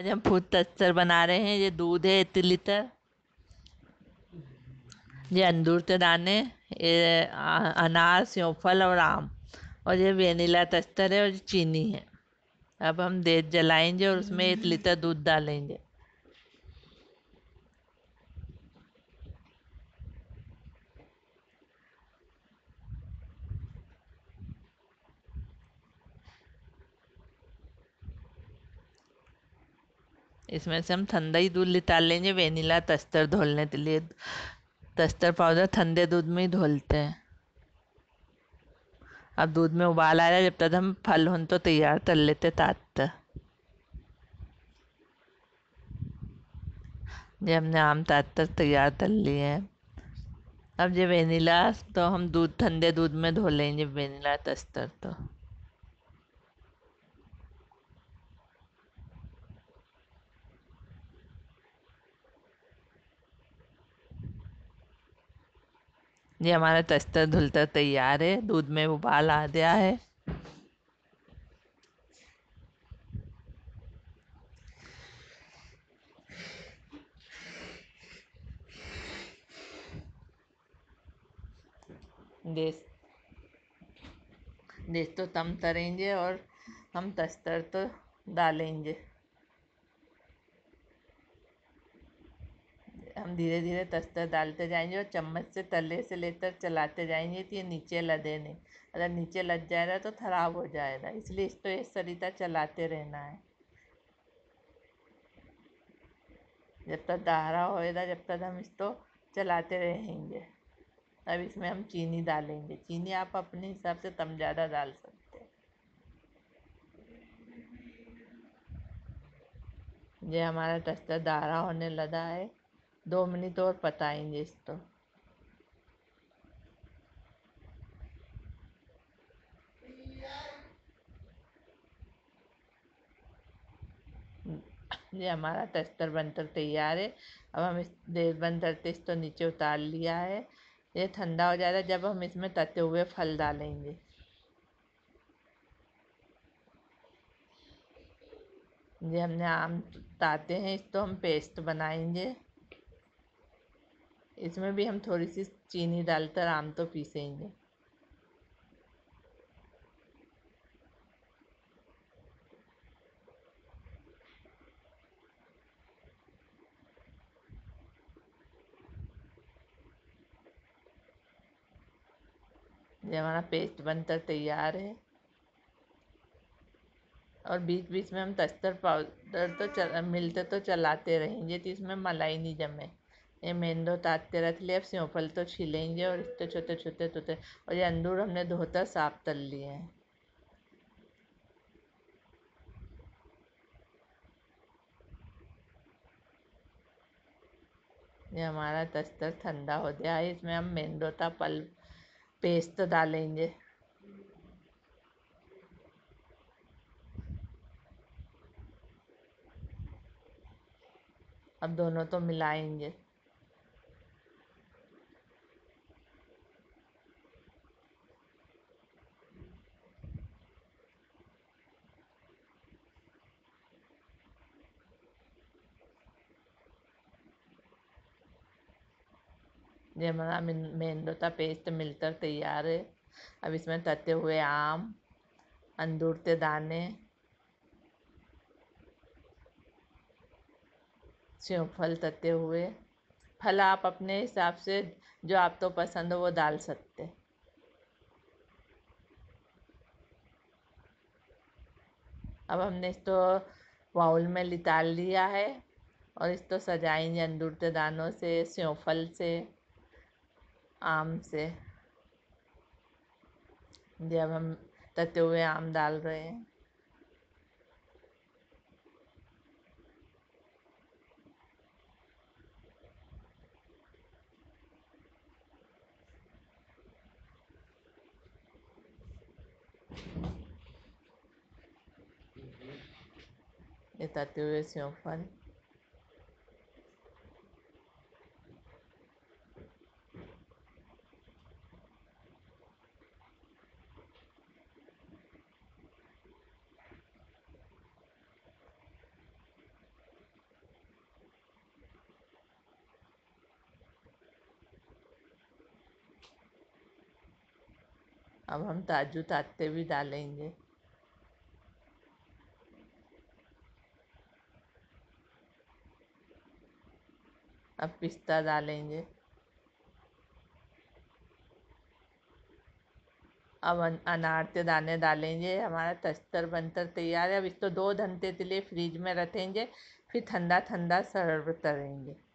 आज हम food tester बना रहे हैं। ये दूध है 1 लीटर, ये अंगूर के दाने, ये अनार, सेवफल और आम, और ये वेनिला टेस्टर है और चीनी है। अब हम देश जलाएंगे और उसमें 1 लीटर दूध डालेंगे। इसमें से हम ठंडा ही दूध निकाल लेंगे। वेनिला तस्तर धोलने के लिए तस्तर पाउडर ठंडे दूध में ही धोलते हैं। अब दूध में उबाल आ रहा है, जब तक हम फल होने तो तैयार कर लेते। तब ये हमने आम तातर तैयार कर लिए हैं। अब ये वेनिला तो हम दूध ठंडे दूध में धो लेंगे। वेनिला तस्तर तो जी हमारा तस्तर धुलता तैयार है। दूध में उबाल आ गया है। देश तो तम तरेंगे और हम तस्तर तो डालेंगे। हम धीरे धीरे तस्तर डालते जाएंगे और चम्मच से तले से लेकर चलाते जाएंगे कि ये नीचे लदे नहीं। अगर नीचे लग जाएगा तो खराब हो जाएगा, इसलिए इसको इस तरीका चलाते रहना है। जब तक दाहरा होएगा जब तक हम इसको चलाते रहेंगे। तब इसमें हम चीनी डालेंगे। चीनी आप अपने हिसाब से तम ज़्यादा डाल सकते। ये हमारा तस्तर दाहरा होने लगा है। 2 मिनट और पकाएंगे इसको। ये हमारा तस्तर बनकर तैयार है। अब हम इस देश बंद करते इसको नीचे उतार लिया है। ये ठंडा हो जाएगा, जब हम इसमें तते हुए फल डालेंगे। ये हमने आम ताते हैं, इसको हम पेस्ट बनाएंगे। इसमें भी हम थोड़ी सी चीनी डालकर आम तो पीसेंगे। ये हमारा पेस्ट बनकर तैयार है। और बीच बीच में हम तस्तर पाउडर तो मिलते तो चलाते रहेंगे कि इसमें मलाई नहीं जमे। ये मेंदो ताते रख लिए। अब सेवफल तो छिलेंगे और इसको छोटे छोटे तोते, और ये अंगूर हमने धोता साफ तल लिए हैं। ये हमारा तस्तर ठंडा हो गया है। इसमें हम मेंदो ता पल पेस्ट तो डालेंगे। अब दोनों तो मिलाएंगे। ये हमारा मेंदो का पेस्ट मिलकर तैयार है। अब इसमें तते हुए आम, अंगूर के दाने, सेवफल तते हुए फल आप अपने हिसाब से जो आप तो पसंद हो वो डाल सकते। अब हमने इसको बाउल में निकाल लिया है और इसको सजाएंगे अंगूर के दानों से, सेवफल से, आम से। जब हम तते हुए आम डाल रहे हैं, ये तते हुए सेवफल, अब हम काजू तात्ते भी डालेंगे। अब पिस्ता डालेंगे। अब अनार के दाने डालेंगे। हमारा तस्तर बनकर तैयार है। अब इसको 2 घंटे के लिए फ्रीज में रखेंगे, फिर ठंडा ठंडा सर्व करेंगे।